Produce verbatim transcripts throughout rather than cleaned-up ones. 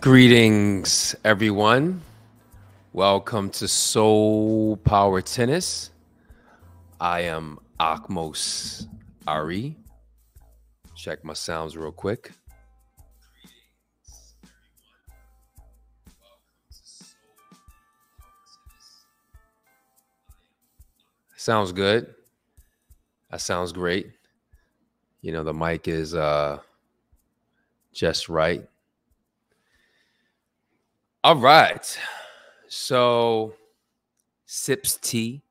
Greetings, everyone. Welcome to Soul Power Tennis. I am Akhmose Ari. Check my sounds real quick. Sounds good. That sounds great. You know, the mic is uh, just right. All right. So, sips tea.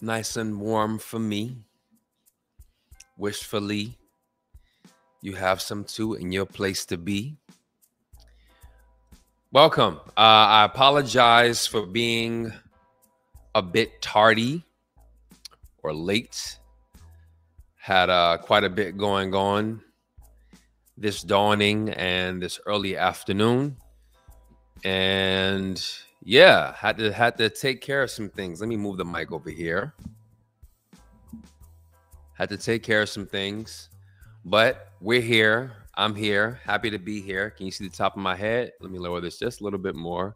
Nice and warm for me. Wishfully, you have some too in your place to be. Welcome. Uh, I apologize for being a bit tardy or late. Had uh, quite a bit going on this dawning and this early afternoon. And yeah, had to, had to take care of some things. Let me move the mic over here. Had to take care of some things, but we're here. I'm here, happy to be here. Can you see the top of my head? Let me lower this just a little bit more.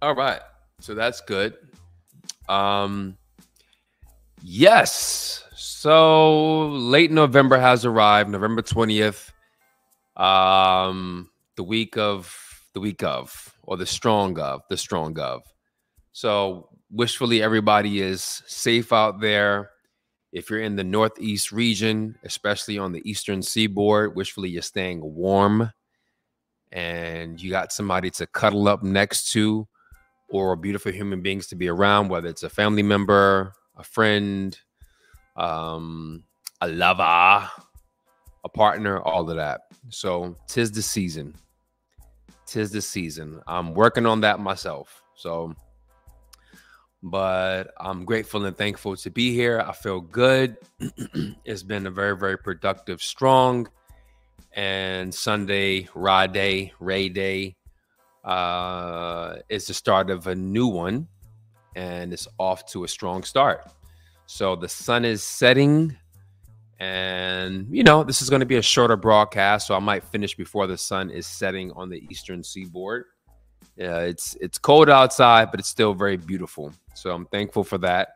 All right, so that's good. Um, yes, so late November has arrived, November twentieth, um, the week of, the week of, or the strong of, the strong of. So wishfully everybody is safe out there. If you're in the Northeast region, especially on the Eastern seaboard, wishfully you're staying warm and you got somebody to cuddle up next to or beautiful human beings to be around, whether it's a family member, a friend, um, a lover, a partner, all of that. So 'tis the season. 'Tis the season. I'm working on that myself. So... but I'm grateful and thankful to be here. I feel good. It's been a very, very productive, strong, and Sunday, Ra Day, Ray Day. Uh, it's the start of a new one, and it's off to a strong start. So the sun is setting, and, you know, this is going to be a shorter broadcast, so I might finish before the sun is setting on the Eastern seaboard. Yeah, it's it's cold outside, but it's still very beautiful. So I'm thankful for that.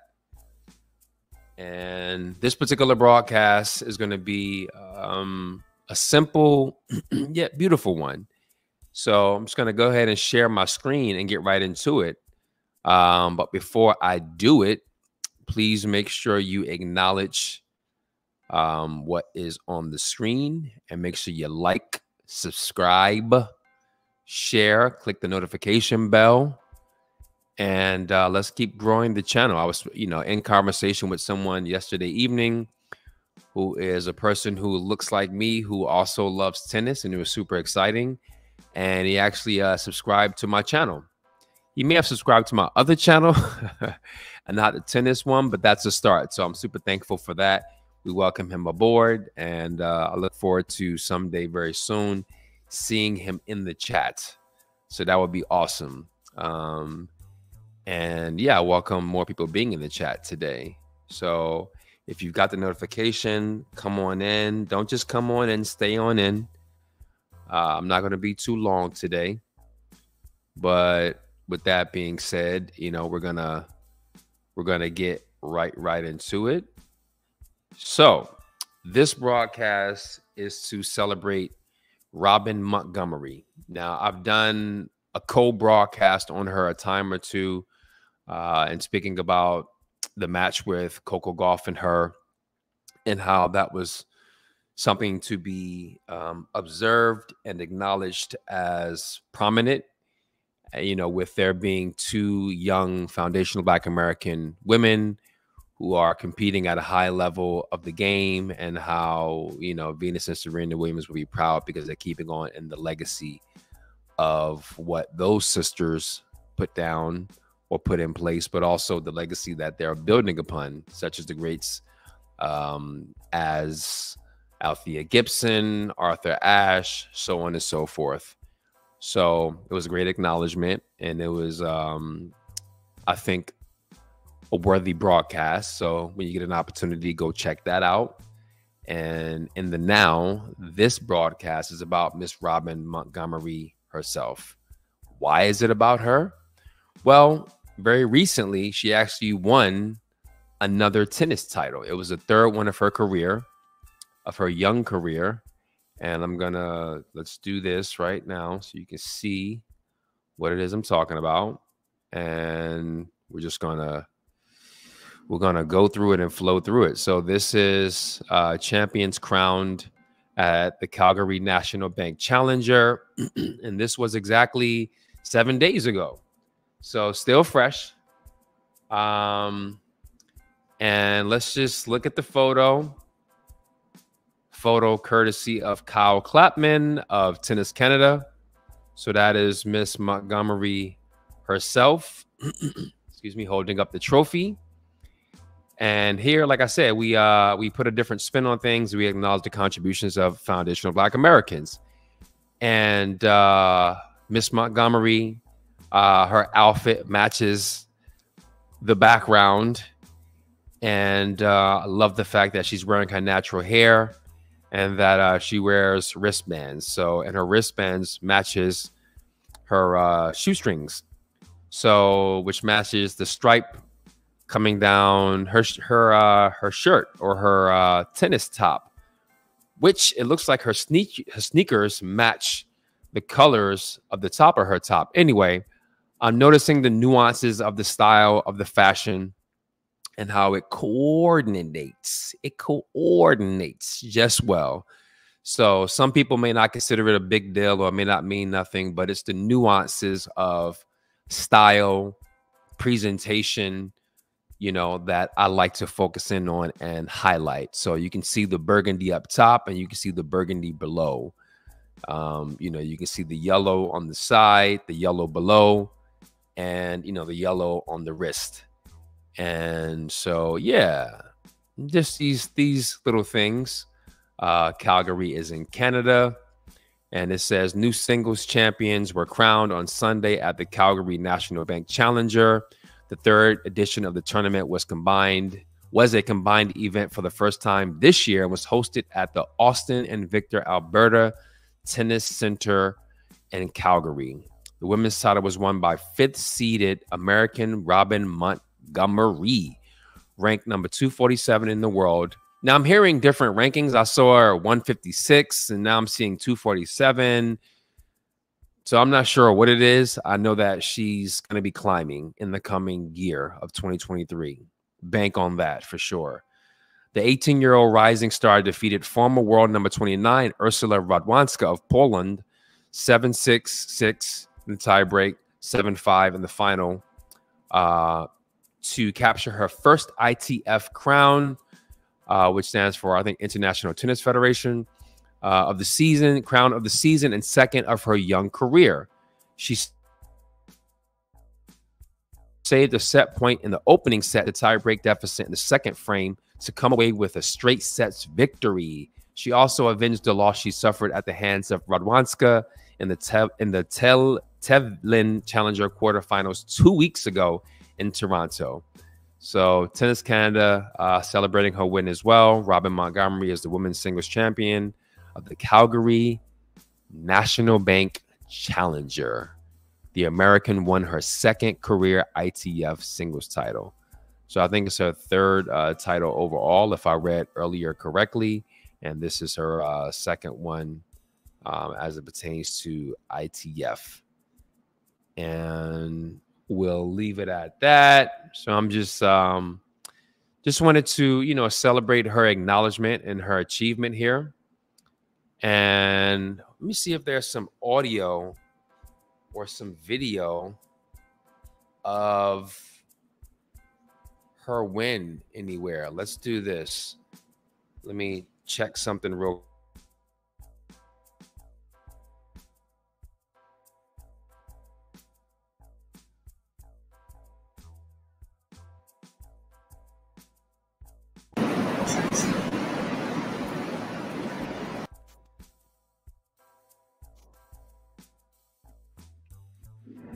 And this particular broadcast is going to be um, a simple yet beautiful one. So I'm just going to go ahead and share my screen and get right into it. Um, but before I do it, please make sure you acknowledge um, what is on the screen and make sure you like, subscribe, share, click the notification bell, and uh, let's keep growing the channel. I was, you know, in conversation with someone yesterday evening who is a person who looks like me, who also loves tennis, and it was super exciting. And he actually uh, subscribed to my channel. He may have subscribed to my other channel and not the tennis one, but that's a start. So I'm super thankful for that. We welcome him aboard, and uh, I look forward to someday very soon seeing him in the chat. So that would be awesome. Um, and yeah, I welcome more people being in the chat today. So if you've got the notification, come on in. Don't just come on in, stay on in. Uh, I'm not going to be too long today. But with that being said, you know, we're going to we're going to get right right into it. So, this broadcast is to celebrate Robin Montgomery. Now, I've done a co-broadcast on her a time or two, uh, and speaking about the match with Coco Gauff and her, and how that was something to be um, observed and acknowledged as prominent, you know, with there being two young foundational Black American women who are competing at a high level of the game, and how, you know, Venus and Serena Williams will be proud because they're keeping on in the legacy of what those sisters put down or put in place, but also the legacy that they're building upon, such as the greats um, as Althea Gibson, Arthur Ashe, so on and so forth. So it was a great acknowledgement, and it was, um, I think, a worthy broadcast. So when you get an opportunity, go check that out. And in the now, this broadcast is about Miss Robin Montgomery herself. Why is it about her? Well, very recently, she actually won another tennis title. It was the third one of her career, of her young career. And I'm going to, let's do this right now so you can see what it is I'm talking about. And we're just going to, we're going to go through it and flow through it. So this is uh, champions crowned at the Calgary National Bank Challenger. And this was exactly seven days ago. So still fresh. Um, and let's just look at the photo. Photo courtesy of Kyle Clapham of Tennis Canada. So that is Miss Montgomery herself. Excuse me, holding up the trophy. And here, like I said, we uh, we put a different spin on things. We acknowledge the contributions of foundational Black Americans. And uh, Miss Montgomery, uh, her outfit matches the background. And uh, I love the fact that she's wearing her natural hair and that uh, she wears wristbands. So, and her wristbands matches her uh, shoestrings. So, which matches the stripe coming down her her uh, her shirt or her uh, tennis top, which it looks like her sneak her sneakers match the colors of the top of her top. Anyway, I'm noticing the nuances of the style of the fashion and how it coordinates. It coordinates just well. So some people may not consider it a big deal or it may not mean nothing, but it's the nuances of style, presentation, you know, that I like to focus in on and highlight. So you can see the burgundy up top and you can see the burgundy below. Um, you know, you can see the yellow on the side, the yellow below, and, you know, the yellow on the wrist. And so, yeah, just these, these little things. Uh, Calgary is in Canada. And it says new singles champions were crowned on Sunday at the Calgary National Bank Challenger. The third edition of the tournament was combined, was a combined event for the first time this year and was hosted at the Austin and Victor Alberta Tennis Center in Calgary. The women's title was won by fifth seeded American Robin Montgomery, ranked number two forty-seven in the world. Now I'm hearing different rankings. I saw her one fifty-six and now I'm seeing two forty-seven. So I'm not sure what it is. I know that she's going to be climbing in the coming year of twenty twenty-three. Bank on that for sure. The eighteen-year-old rising star defeated former world number twenty-nine, Ursula Radwanska of Poland, seven six six in the tiebreak, seven five in the final, uh, to capture her first I T F crown, uh, which stands for, I think, International Tennis Federation. Uh, of the season, crown of the season, and second of her young career. She saved a set point in the opening set, the tie-break deficit in the second frame, to come away with a straight sets victory. She also avenged the loss she suffered at the hands of Radwanska in the Tev in the Tel Tevlin Challenger quarterfinals two weeks ago in Toronto. So Tennis Canada uh, celebrating her win as well. Robin Montgomery is the women's singles champion of the Calgary National Bank Challenger. The American won her second career I T F singles title. So I think it's her third uh, title overall, if I read earlier correctly. And this is her uh, second one um, as it pertains to I T F. And we'll leave it at that. So I'm just, um, just wanted to, you know, celebrate her acknowledgement and her achievement here. And let me see if there's some audio or some video of her win anywhere. Let's do this. Let me check something real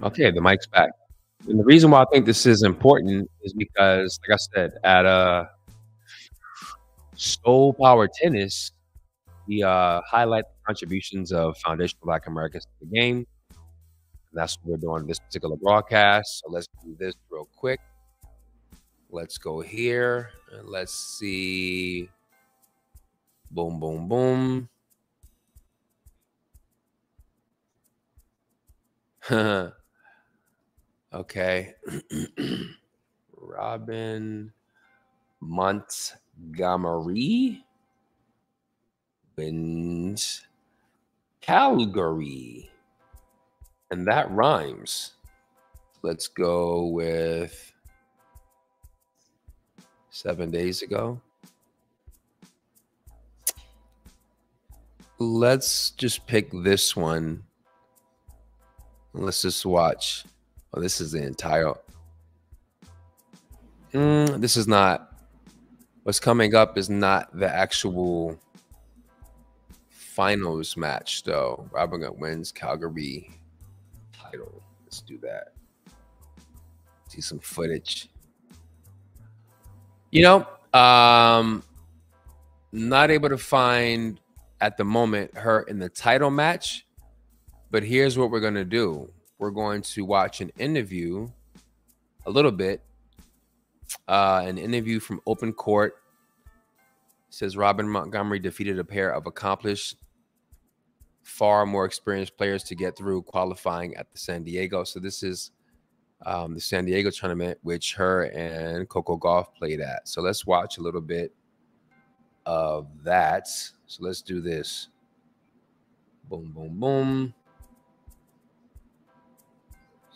Okay, the mic's back. And the reason why I think this is important is because, like I said, at uh, Soul Power Tennis, we uh, highlight the contributions of foundational Black Americans to the game. And that's what we're doing this particular broadcast. So let's do this real quick. Let's go here. And let's see. Boom, boom, boom. Okay. Robin Montgomery wins Calgary. And that rhymes. Let's go with seven days ago. Let's just pick this one. Let's just watch. Oh, this is the entire. Mm, this is not. What's coming up is not the actual finals match, though. Robin wins Calgary title. Let's do that. See some footage. You know, um, not able to find at the moment her in the title match. But here's what we're going to do. We're going to watch an interview a little bit, uh, an interview from Open Court. It says Robin Montgomery defeated a pair of accomplished, far more experienced players to get through qualifying at the San Diego. So this is um, the San Diego tournament, which her and Coco Gauff played at. So let's watch a little bit of that. So let's do this. Boom, boom, boom.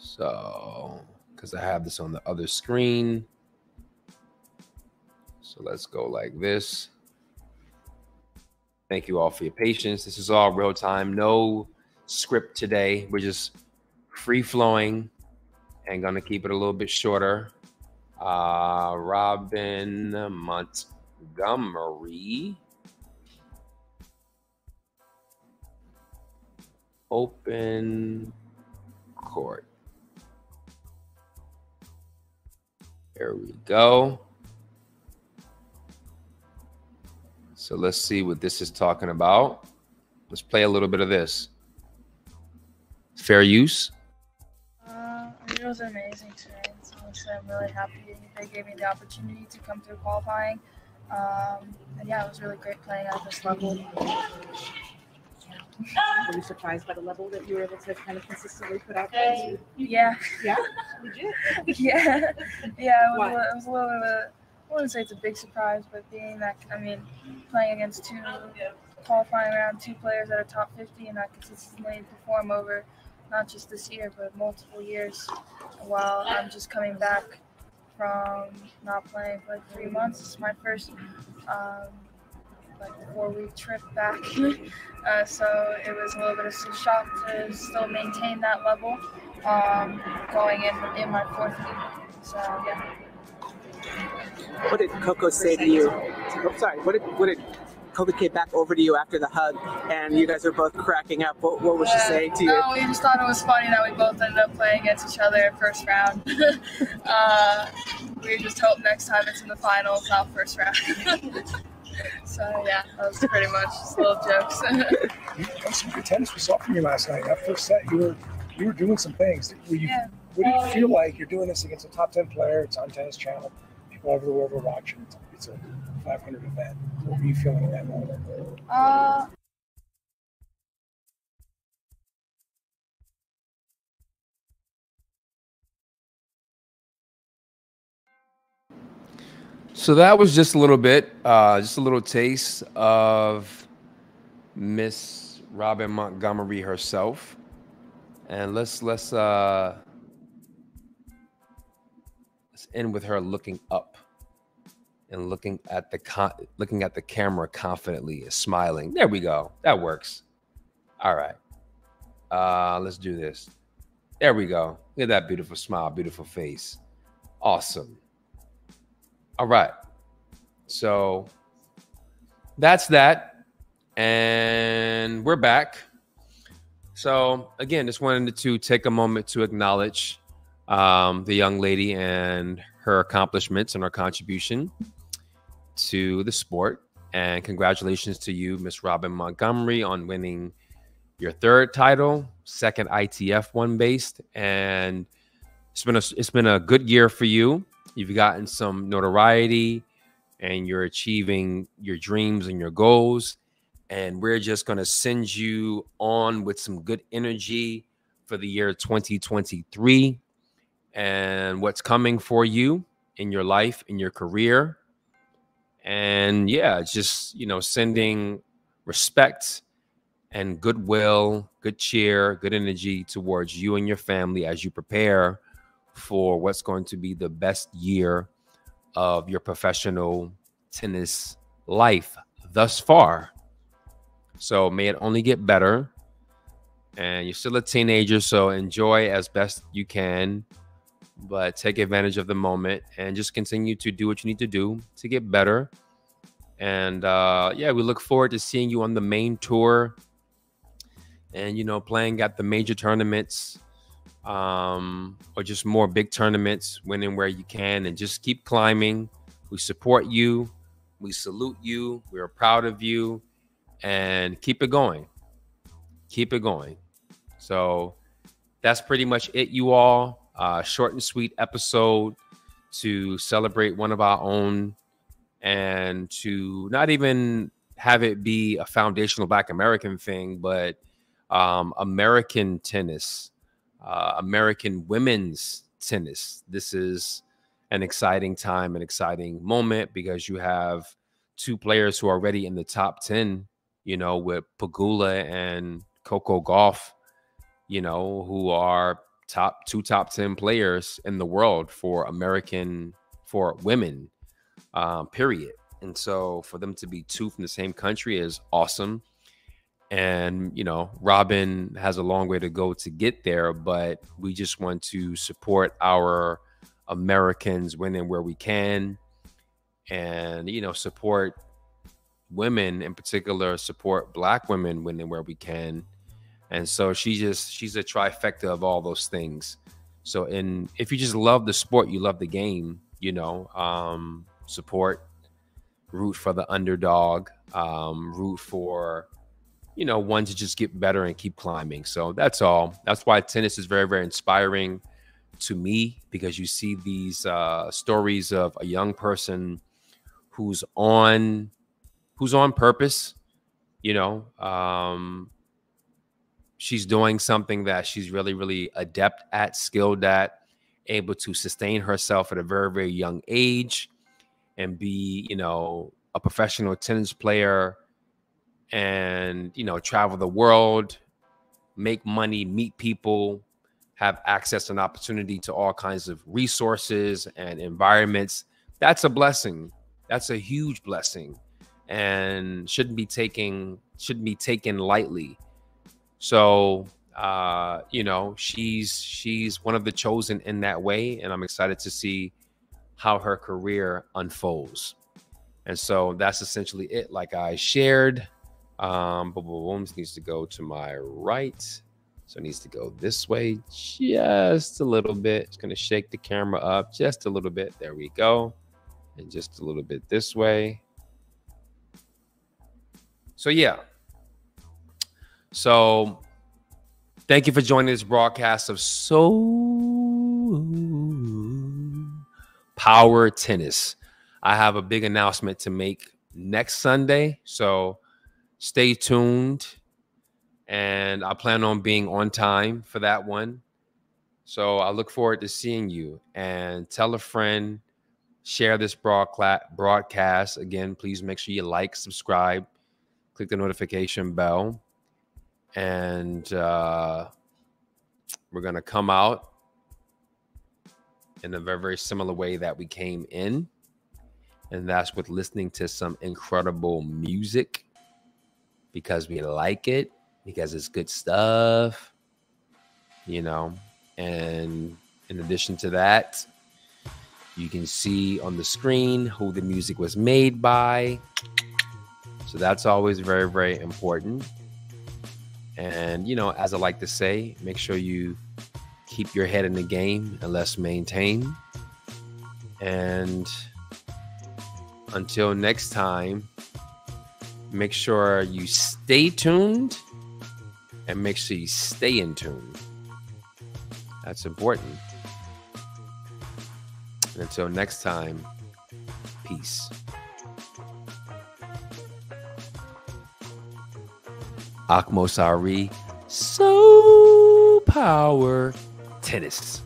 So, because I have this on the other screen. So let's go like this. Thank you all for your patience. This is all real time. No script today. We're just free flowing and going to keep it a little bit shorter. Uh, Robin Montgomery. Open Court. There we go. So let's see what this is talking about. Let's play a little bit of this. Fair use. Uh, I mean, it was amazing today. So I'm really happy they gave me the opportunity to come through qualifying. Um, and yeah, it was really great playing at this level. Were you surprised by the level that you were able to kind of consistently put out there? Hey. Yeah. Yeah? Legit? Yeah. Yeah, it was, it was a little bit of a, I wouldn't say it's a big surprise, but being that, I mean, playing against two, qualifying around two players that are top fifty and that consistently perform over not just this year, but multiple years, while I'm just coming back from not playing for like three months. It's my first um, like a four-week trip back, uh, so it was a little bit of a shock to still maintain that level um, going in in my fourth week. So yeah. What did Coco say to you? Oh, sorry. What did what did Coco came back over to you after the hug, and you guys were both cracking up? What what was uh, she saying to you? No, we just thought it was funny that we both ended up playing against each other first round. uh, we just hope next time it's in the finals, not first round. So yeah, that was pretty much just little jokes. You played some good tennis. We saw from you last night. That first set, you were you were doing some things. Were you? Yeah. What do you um, feel like? You're doing this against a top ten player. It's on Tennis Channel. People all over the world are watching. It's a five hundred event. What were you feeling in that moment? Uh. So that was just a little bit, uh, just a little taste of Miss Robin Montgomery herself. And let's let's uh, let's end with her looking up and looking at the con looking at the camera confidently and smiling. There we go. That works. All right. Uh, let's do this. There we go. Look at that beautiful smile, beautiful face. Awesome. All right, so that's that, and we're back. So again, just wanted to take a moment to acknowledge um, the young lady and her accomplishments and her contribution to the sport. And congratulations to you, Miss Robin Montgomery, on winning your third title, second I T F one based. And it's been a, it's been a good year for you. You've gotten some notoriety and you're achieving your dreams and your goals. And we're just going to send you on with some good energy for the year twenty twenty-three and what's coming for you in your life, in your career. And yeah, just, you know, sending respect and goodwill, good cheer, good energy towards you and your family as you prepare for what's going to be the best year of your professional tennis life thus far. So may it only get better. And you're still a teenager, so enjoy as best you can, but take advantage of the moment and just continue to do what you need to do to get better. And uh, yeah, we look forward to seeing you on the main tour and, you know, playing at the major tournaments um, or just more big tournaments, winning where you can, and just keep climbing. We support you. We salute you. We are proud of you. And keep it going. Keep it going. So that's pretty much it, you all. Uh, short and sweet episode to celebrate one of our own and to not even have it be a foundational Black American thing, but um, American tennis, uh, American women's tennis. This is an exciting time, an exciting moment, because you have two players who are already in the top ten, you know, with Pegula and Coco Gauff, you know, who are top two top ten players in the world for American, for women, um, period. And so for them to be two from the same country is awesome. And, you know, Robin has a long way to go to get there, but we just want to support our Americans when and where we can. And, you know, support women in particular, support Black women when and where we can. And so she just, she's a trifecta of all those things. So, and if you just love the sport, you love the game, you know, um, support, root for the underdog, um, root for, you know, one to just get better and keep climbing. So that's all. That's why tennis is very, very inspiring to me, because you see these uh, stories of a young person who's on, who's on purpose, you know, um, she's doing something that she's really, really adept at, skilled at, able to sustain herself at a very, very young age and be, you know, a professional tennis player and, you know, travel the world, make money, meet people, have access and opportunity to all kinds of resources and environments. That's a blessing. That's a huge blessing and shouldn't be taken, shouldn't be taken lightly. So, uh, you know, she's she's one of the chosen in that way. And I'm excited to see how her career unfolds. And so that's essentially it, like I shared. Um, but Williams needs to go to my right. So it needs to go this way just a little bit. It's going to shake the camera up just a little bit. There we go. And just a little bit this way. So, yeah. So thank you for joining this broadcast of Soul Power Tennis. I have a big announcement to make next Sunday, so stay tuned. And I plan on being on time for that one. So I look forward to seeing you. And tell a friend, share this broadcast. Again, please make sure you like, subscribe, click the notification bell. And uh, we're going to come out in a very, very similar way that we came in. And that's with listening to some incredible music, because we like it, because it's good stuff, you know. And in addition to that, you can see on the screen who the music was made by. So that's always very, very important. And, you know, as I like to say, make sure you keep your head in the game and let's maintain. And until next time, make sure you stay tuned and make sure you stay in tune. That's important. And until next time, peace. Akhmose Ari, Soul Power Tennis.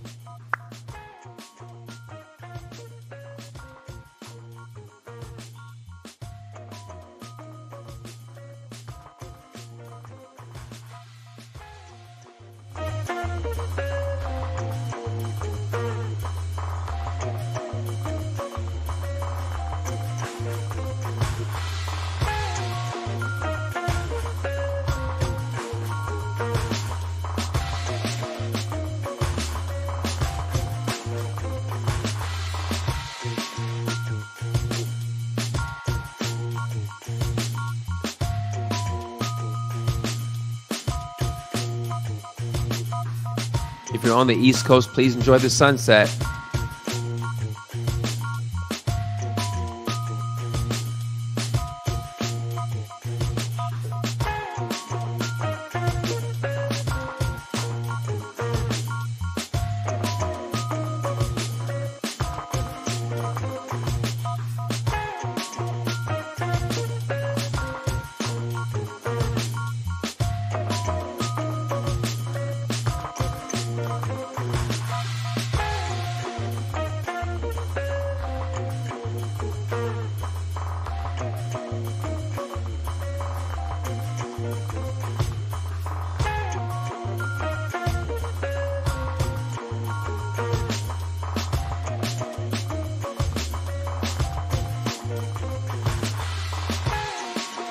On the East Coast, please enjoy the sunset.